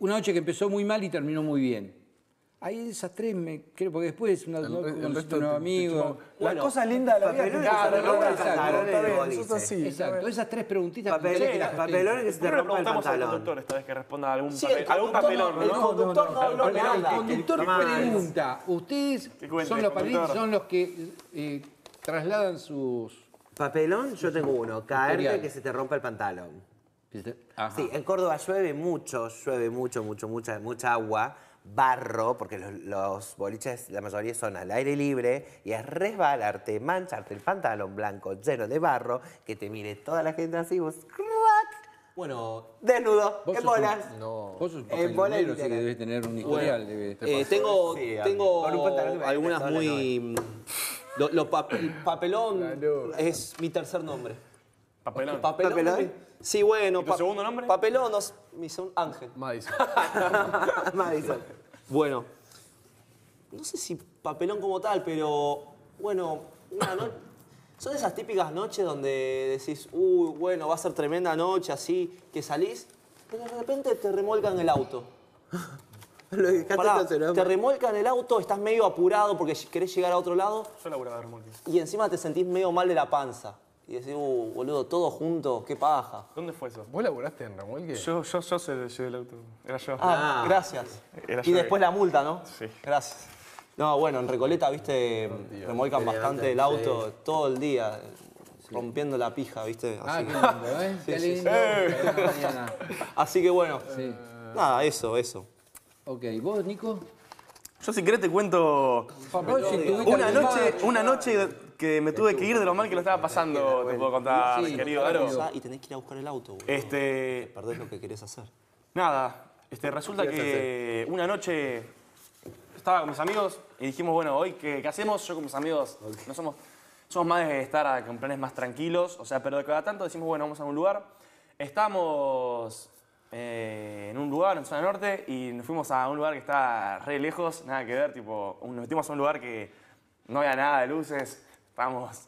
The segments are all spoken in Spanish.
Una noche que empezó muy mal y terminó muy bien. Ahí esas tres, creo, porque después un amigo. Las cosas lindas de la vida. Exacto, esas tres preguntitas. Papelones que se te rompa el pantalón. Al conductor esta vez que responda algún papelón. El conductor pregunta. Ustedes son los papelones, son los que trasladan sus... Papelón, yo tengo uno. Caerte que se te rompa el pantalón. Ajá. Sí, en Córdoba llueve mucha agua, barro, porque los boliches, la mayoría son al aire libre, y es resbalarte, mancharte el pantalón blanco lleno de barro, que te mire toda la gente así, vos, crack, bueno, desnudo, en bolas. No, vos sos papelonero, sí que debes tener un historial. Bueno, tengo algunas muy... papelón es mi tercer nombre. ¿Papelón? ¿Papelón? Sí, bueno. ¿Y tu segundo nombre? Papelón, mi segundo, Ángel. Madison. Madison. Bueno, no sé si papelón como tal, pero bueno, son esas típicas noches donde decís, bueno, va a ser tremenda noche, así, que salís, pero de repente te remolcan el auto. Te remolcan el auto, estás medio apurado porque querés llegar a otro lado. Yo laburaba de remolque. Y encima te sentís medio mal de la panza. Y decís, boludo, todos juntos, qué paja. ¿Dónde fue eso? ¿Vos laburaste en remolque? Yo se lo llevé el auto. Era yo. Ah, gracias. Era yo. Y después la multa, ¿no? Sí. Gracias. No, bueno, en Recoleta, viste, remolcan bastante el auto todo el día, rompiendo la pija, viste. Así. Ah, qué lindo, ¿eh? Sí, qué lindo. Sí. Así que bueno, sí. Nada, eso. Ok, ¿vos, Nico? Yo, si querés, te cuento una noche que me tuve que ir de lo mal que lo estaba pasando. Te puedo contar, sí, querido Aro. Y tenés que ir a buscar el auto, boludo. Perdés lo que querés hacer. Nada, resulta que una noche estaba con mis amigos y dijimos, bueno, hoy, ¿qué hacemos? Yo con mis amigos, no somos más de estar con planes más tranquilos, o sea, pero de cada tanto decimos, bueno, vamos a un lugar. Estamos en un lugar, en zona norte, y nos fuimos a un lugar que está re lejos, nada que ver, tipo, nos metimos a un lugar que no había nada de luces, estábamos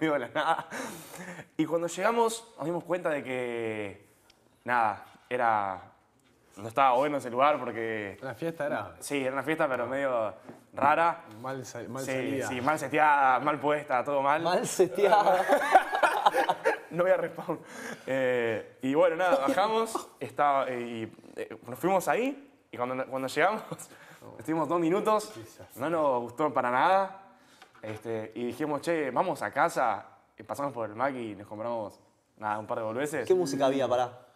medio en la nada. Y cuando llegamos nos dimos cuenta de que, nada, no estaba bueno ese lugar porque... La fiesta era... Sí, era una fiesta, pero medio rara. Mal salida. Sí, mal seteada, mal puesta, todo mal. Mal seteada. No voy a respawn. Y bueno, nada, bajamos, nos fuimos ahí y cuando llegamos... Estuvimos 2 minutos, no nos gustó para nada, y dijimos, che, vamos a casa, y pasamos por el Mac y nos compramos, nada, un par de boludeces. ¿Qué música había, pará?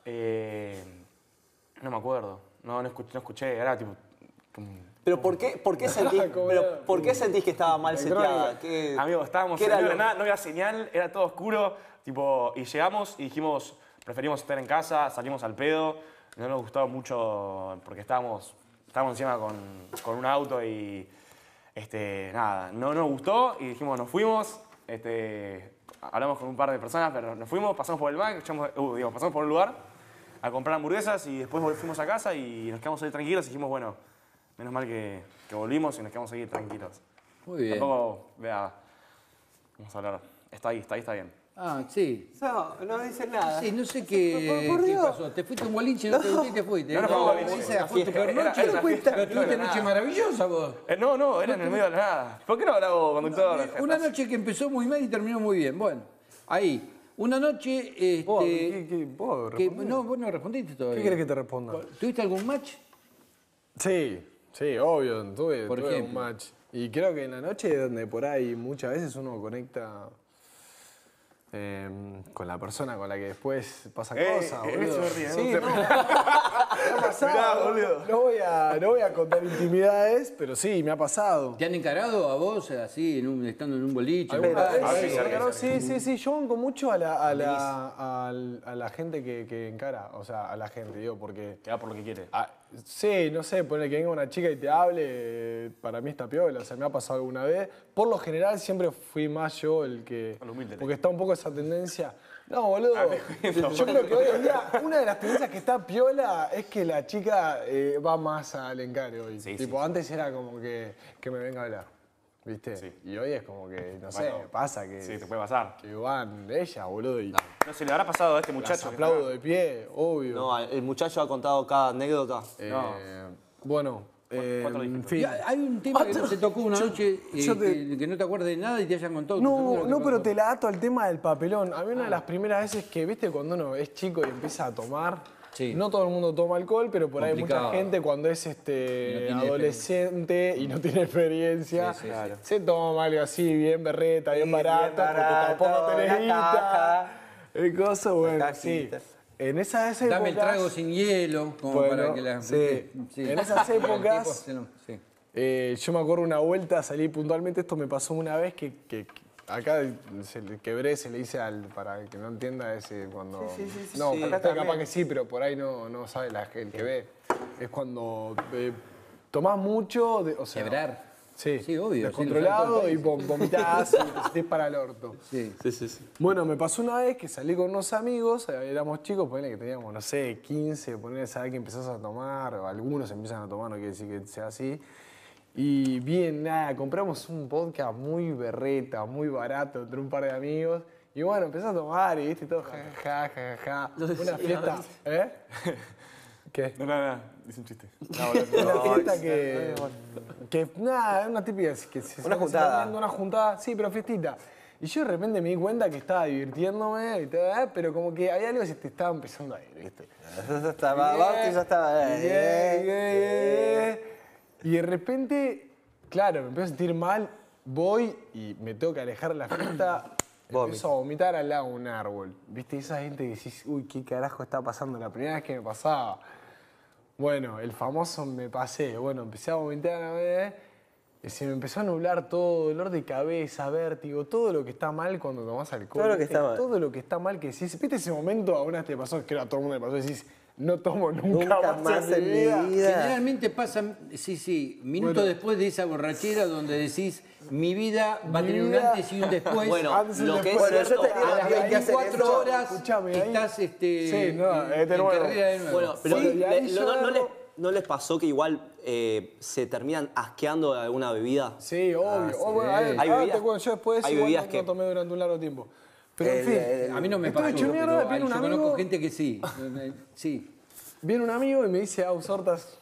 No me acuerdo, no escuché, era tipo... ¿Pero por qué sentís que estaba mal seteada? Amigo, estábamos en nada, no había señal, era todo oscuro, tipo, y llegamos y dijimos, preferimos estar en casa, salimos al pedo, no nos gustaba mucho porque estábamos encima con un auto y nada, no nos gustó y dijimos, nos fuimos, hablamos con un par de personas, pero nos fuimos, pasamos por el Mac, pasamos por un lugar a comprar hamburguesas y después fuimos a casa y nos quedamos ahí tranquilos y dijimos, bueno, menos mal que volvimos y nos quedamos ahí tranquilos. Muy bien. Tampoco, vea, vamos a hablar, está bien. Ah, sí. No dice nada. Sí, no sé qué pasó. Te fuiste a un boliche, no te gustó y te fuiste. Tuviste noche maravillosa vos. No, era en el medio de la nada. ¿Por qué no hablaba vos, conductor? Una noche que empezó muy mal y terminó muy bien. Bueno, ahí. Una noche... vos no respondiste todavía. ¿Qué querés que te responda? ¿Tuviste algún match? Sí, obvio. Tuve un match. Y creo que en la noche es donde por ahí muchas veces uno conecta... con la persona con la que después pasa cosas, boludo. Sí, me ha pasado, boludo. No voy a contar intimidades, pero sí, me ha pasado. ¿Te han encarado a vos así, estando en un boliche? Sí, yo banco mucho a la gente que encara. O sea, a la gente, digo, porque... Te da por lo que quiere. Sí, no sé, poner que venga una chica y te hable, para mí está piola, o sea, me ha pasado alguna vez. Por lo general siempre fui más yo el que... Porque está un poco esa tendencia... No, boludo, yo creo que hoy en día una de las tendencias que está piola es que la chica va más al encare hoy. Antes era como que me venga a hablar. ¿Viste? Sí. Y hoy es como que, no sé, bueno, pasa que... Sí, te puede pasar. Que van de ella, boludo. Y no se le habrá pasado a este muchacho. Las aplaudo de pie, obvio. No, el muchacho ha contado cada anécdota. Bueno... en fin. Hay un tema que te tocó una noche que no te acuerdes de nada y te hayan contado. No, pero te la ato al tema del papelón. A mí una de las primeras veces que, viste, cuando uno es chico y empieza a tomar, sí. No todo el mundo toma alcohol, pero por complicado. Ahí mucha gente cuando es no adolescente y no tiene experiencia, sí, claro. Se toma algo así, bien berreta, bien barata, porque tampoco tenés guita. El coso, bueno, sí. En esas épocas... Dame el trago sin hielo, como bueno, para que la... Sí. Sí. En esas épocas, sí. Yo me acuerdo una vuelta, salí puntualmente, esto me pasó una vez que acá se le dice al... Para el que no entienda, ese cuando... Sí, no, sí, acá está capaz que sí, pero por ahí no sabe la gente que ve. Es cuando tomás mucho... Quebrar. Sí, sí, obvio. Descontrolado sí, y vomitás y es para el orto. Sí. Bueno, me pasó una vez que salí con unos amigos, éramos chicos, ponele que teníamos, no sé, 15, ponele esa edad que empezás a tomar, o algunos empiezan a tomar, no quiere decir que sea así. Y bien, nada, compramos un vodka muy berreta, muy barato, entre un par de amigos. Y bueno, empezás a tomar y viste todo, ja. Una fiesta, ¿eh? ¿Qué? No, es un chiste. Una fiesta que nada, una típica que se una juntada. Una juntada, sí, pero fiestita. Y yo de repente me di cuenta que estaba divirtiéndome, y pero como que había algo que se te estaba empezando a ir, ¿viste? Y de repente, claro, me empiezo a sentir mal, voy y me tengo que alejar de la fiesta. Empiezo a vomitar al lado de un árbol. ¿Viste? Esa gente que decís, uy, qué carajo está pasando. La primera vez que me pasaba. Bueno, el famoso me pasé. Bueno, empecé a vomitar una vez. Se me empezó a nublar todo, dolor de cabeza, vértigo, todo lo que está mal cuando tomás alcohol. Todo lo que está mal. Todo lo que está mal que decís. ¿Viste ese momento? A una te pasó, que a todo el mundo le pasó, decís, no tomo nunca más en mi vida. Generalmente pasa, sí, minutos después de esa borrachera donde decís, mi vida va a tener un antes y un después. A las 24 horas estás en carrera de nuevo. Bueno, pero ¿no les pasó que igual se terminan asqueando de alguna bebida? Sí, obvio. Hay bebidas que no tomé durante un largo tiempo. Pero en fin, a mí no me pasó. Yo conozco gente que sí. Viene un amigo y me dice, Sortas,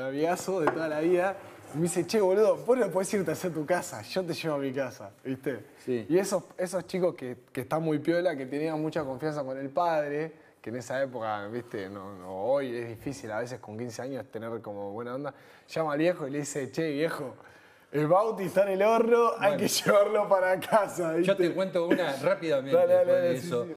amigazo de toda la vida. Y me dice, che, boludo, vos no podés irte a tu casa, yo te llevo a mi casa, ¿viste? Sí. Y esos chicos que están muy piola, que tenían mucha confianza con el padre, que en esa época, ¿viste? No, hoy es difícil a veces con 15 años tener como buena onda. Llama al viejo y le dice, che, viejo, el Bauti está en el horno, hay que llevarlo para casa, ¿viste? Yo te cuento una rápidamente. Dale, eso. Sí.